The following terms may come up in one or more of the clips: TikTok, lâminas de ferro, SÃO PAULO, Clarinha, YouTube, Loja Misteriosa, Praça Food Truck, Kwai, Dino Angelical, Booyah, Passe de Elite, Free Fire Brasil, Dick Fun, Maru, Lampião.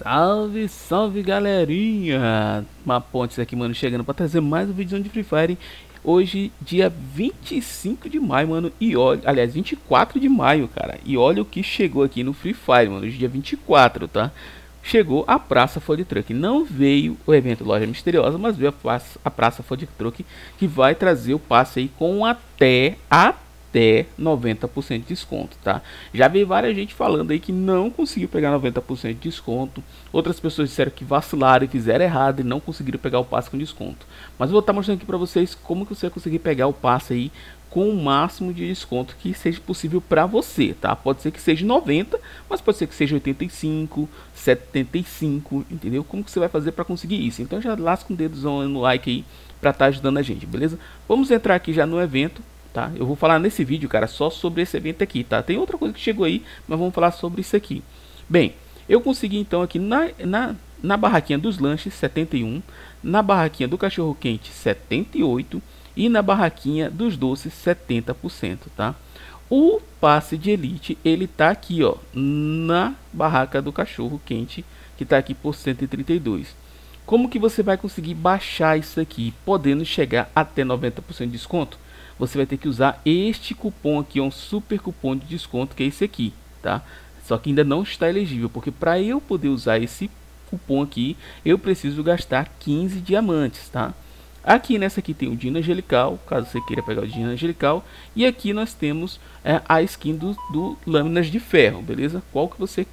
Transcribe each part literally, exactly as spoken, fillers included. Salve, salve galerinha! Uma ponte aqui, mano, chegando pra trazer mais um vídeo de Free Fire. Hoje, dia vinte e cinco de maio, mano, e olha... Aliás, vinte e quatro de maio, cara. E olha o que chegou aqui no Free Fire, mano. Hoje, dia vinte e quatro, tá? Chegou a Praça Food Truck. Não veio o evento Loja Misteriosa, mas veio a Praça, a Praça Food Truck, que vai trazer o passe aí com até... até até noventa por cento de desconto, tá? Já vi várias gente falando aí que não conseguiu pegar noventa por cento de desconto. Outras pessoas disseram que vacilaram e fizeram errado e não conseguiram pegar o passe com desconto. Mas eu vou estar mostrando aqui para vocês como que você vai conseguir pegar o passe aí com o máximo de desconto que seja possível para você, tá? Pode ser que seja noventa, mas pode ser que seja oitenta e cinco, setenta e cinco, entendeu? Como que você vai fazer para conseguir isso? Então já lasca um dedozão no like aí para estar ajudando a gente, beleza? Vamos entrar aqui já no evento. Tá? Eu vou falar nesse vídeo, cara, só sobre esse evento aqui, tá? Tem outra coisa que chegou aí, mas vamos falar sobre isso aqui. Bem, eu consegui então aqui na, na, na barraquinha dos lanches, setenta e um. Na barraquinha do cachorro quente, setenta e oito. E na barraquinha dos doces, setenta por cento, tá? O passe de elite, ele tá aqui, ó, na barraca do cachorro quente, que tá aqui por cento e trinta e dois. Como que você vai conseguir baixar isso aqui, podendo chegar até noventa por cento de desconto? Você vai ter que usar este cupom aqui, um super cupom de desconto, que é esse aqui, tá? Só que ainda não está elegível, porque para eu poder usar esse cupom aqui, eu preciso gastar quinze diamantes, tá? Aqui nessa aqui tem o Dino Angelical, caso você queira pegar o Dino Angelical. E aqui nós temos é, a skin do, do Lâminas de Ferro, beleza? Qual que você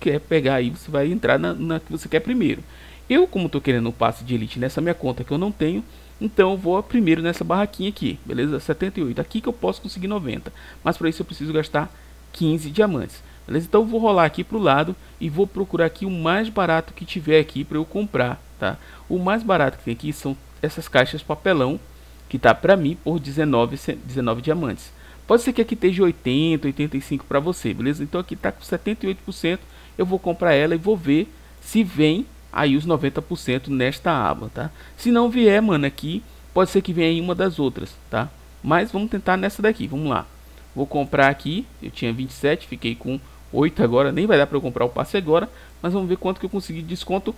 quer pegar aí, você vai entrar na, na que você quer primeiro. Eu, como estou querendo um passe de elite nessa minha conta que eu não tenho, então eu vou primeiro nessa barraquinha aqui, beleza? setenta e oito, aqui que eu posso conseguir noventa, mas para isso eu preciso gastar quinze diamantes, beleza? Então eu vou rolar aqui para o lado e vou procurar aqui o mais barato que tiver aqui para eu comprar, tá? O mais barato que tem aqui são essas caixas papelão, que tá para mim por dezenove, dezenove diamantes. Pode ser que aqui esteja oitenta, oitenta e cinco para você, beleza? Então aqui tá com setenta e oito por cento, eu vou comprar ela e vou ver se vem aí os noventa por cento nesta aba, tá? Se não vier, mano, aqui, pode ser que venha em uma das outras, tá? Mas vamos tentar nessa daqui, vamos lá. Vou comprar aqui, eu tinha vinte e sete, fiquei com oito agora, nem vai dar para eu comprar o passe agora, mas vamos ver quanto que eu consegui de desconto.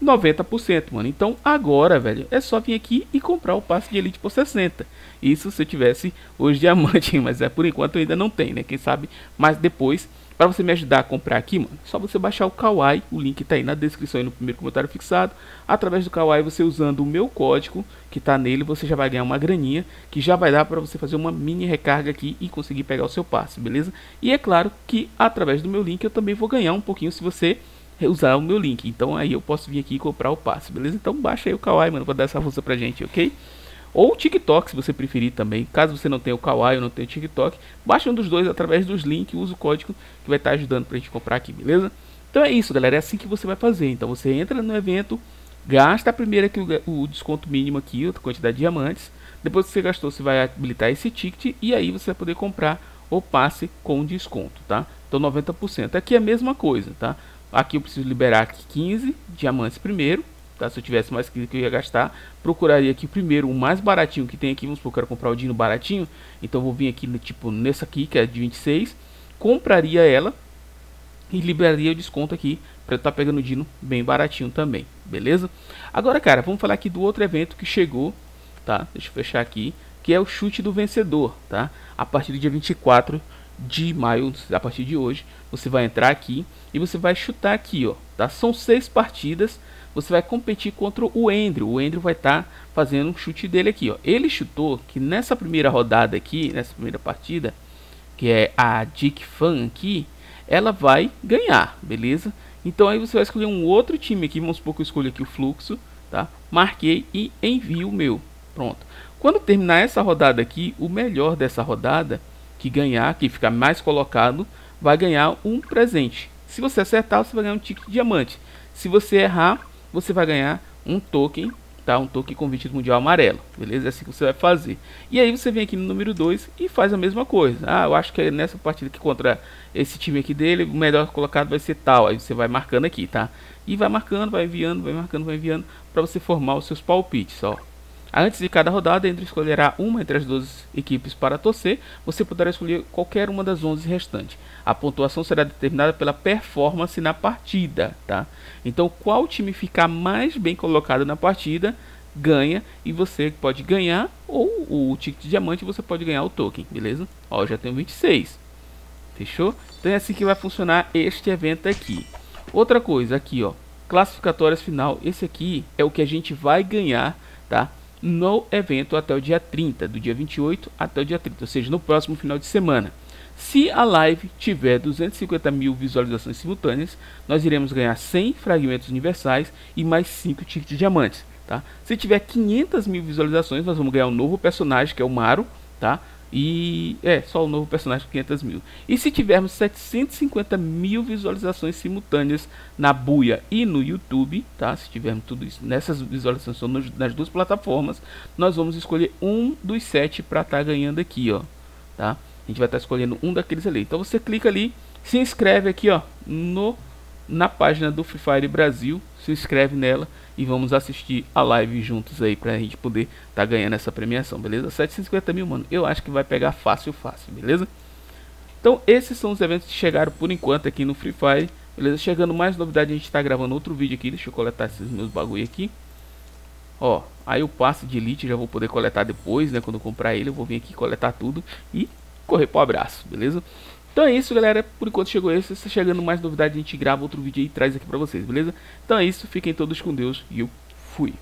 Noventa por cento, mano. Então agora, velho, é só vir aqui e comprar o passe de elite por sessenta. Isso se eu tivesse os diamantes, mas é por enquanto eu ainda não tenho, né? Quem sabe, mas depois... Para você me ajudar a comprar aqui, mano, é só você baixar o Kwai, o link tá aí na descrição e no primeiro comentário fixado. Através do Kwai, você usando o meu código que tá nele, você já vai ganhar uma graninha, que já vai dar para você fazer uma mini recarga aqui e conseguir pegar o seu passe, beleza? E é claro que através do meu link eu também vou ganhar um pouquinho se você usar o meu link. Então aí eu posso vir aqui e comprar o passe, beleza? Então baixa aí o Kwai, mano, pra dar essa força pra gente, ok? Ou o TikTok, se você preferir também. Caso você não tenha o Kwai ou não tenha o TikTok, baixa um dos dois através dos links, usa o código que vai estar ajudando pra gente comprar aqui, beleza? Então é isso, galera, é assim que você vai fazer. Então você entra no evento, gasta a primeira aqui, o desconto mínimo aqui, outra quantidade de diamantes. Depois que você gastou, você vai habilitar esse ticket e aí você vai poder comprar o passe com desconto, tá? Então noventa por cento. Aqui é a mesma coisa, tá? Aqui eu preciso liberar aqui quinze diamantes primeiro. Tá? Se eu tivesse mais que eu ia gastar, procuraria aqui primeiro o mais baratinho que tem aqui. Vamos supor que eu quero comprar o Dino baratinho, então vou vir aqui tipo nessa aqui que é de vinte e seis, compraria ela e liberaria o desconto aqui para eu estar pegando o Dino bem baratinho também, beleza? Agora, cara, vamos falar aqui do outro evento que chegou, tá? Deixa eu fechar aqui, que é o chute do vencedor, tá? A partir do dia vinte e quatro de maio, a partir de hoje, você vai entrar aqui e você vai chutar aqui, ó, tá? São seis partidas. Você vai competir contra o Andrew. O Andrew vai estar tá fazendo um chute dele aqui, ó. Ele chutou que nessa primeira rodada aqui, nessa primeira partida, que é a Dick Fun aqui, ela vai ganhar, beleza? Então aí você vai escolher um outro time aqui. Vamos supor que eu escolho aqui o Fluxo, tá? Marquei e envio o meu. Pronto. Quando terminar essa rodada aqui, o melhor dessa rodada, que ganhar, que ficar mais colocado, vai ganhar um presente. Se você acertar, você vai ganhar um ticket de diamante. Se você errar, você vai ganhar um token, tá? Um token com vestido mundial amarelo, beleza? É assim que você vai fazer. E aí você vem aqui no número dois e faz a mesma coisa. Ah, eu acho que nessa partida aqui contra esse time aqui dele, o melhor colocado vai ser tal. Aí você vai marcando aqui, tá? E vai marcando, vai enviando, vai marcando, vai enviando, para você formar os seus palpites, ó. Antes de cada rodada, Andrew escolherá uma entre as doze equipes para torcer, você poderá escolher qualquer uma das onze restantes. A pontuação será determinada pela performance na partida, tá? Então, qual time ficar mais bem colocado na partida, ganha, e você pode ganhar ou o ticket de diamante, você pode ganhar o token, beleza? Ó, já tenho vinte e seis. Fechou? Então é assim que vai funcionar este evento aqui. Outra coisa aqui, ó, classificatórias final, esse aqui é o que a gente vai ganhar, tá? No evento até o dia trinta, do dia vinte e oito até o dia trinta, ou seja, no próximo final de semana. Se a live tiver duzentos e cinquenta mil visualizações simultâneas, nós iremos ganhar cem fragmentos universais e mais cinco tickets de diamantes, tá? Se tiver quinhentas mil visualizações, nós vamos ganhar um novo personagem, que é o Maru, tá? E é só o novo personagem, quinhentas mil. E se tivermos setecentos e cinquenta mil visualizações simultâneas na Booyah e no YouTube, tá? Se tivermos tudo isso nessas visualizações nos, nas duas plataformas, nós vamos escolher um dos sete para estar tá ganhando aqui, ó, tá? A gente vai estar tá escolhendo um daqueles ali. Então você clica ali, se inscreve aqui, ó, no na página do Free Fire Brasil, se inscreve nela e vamos assistir a live juntos aí pra gente poder tá ganhando essa premiação, beleza? setecentos e cinquenta mil, mano, eu acho que vai pegar fácil, fácil, beleza? Então esses são os eventos que chegaram por enquanto aqui no Free Fire, beleza? Chegando mais novidade, a gente tá gravando outro vídeo aqui, deixa eu coletar esses meus bagulho aqui. Ó, aí o passe de elite já vou poder coletar depois, né? Quando eu comprar ele, eu vou vir aqui coletar tudo e correr pro abraço, beleza? Então é isso, galera, por enquanto chegou esse, se chegando mais novidade a gente grava outro vídeo aí e traz aqui pra vocês, beleza? Então é isso, fiquem todos com Deus e eu fui!